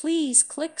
Please click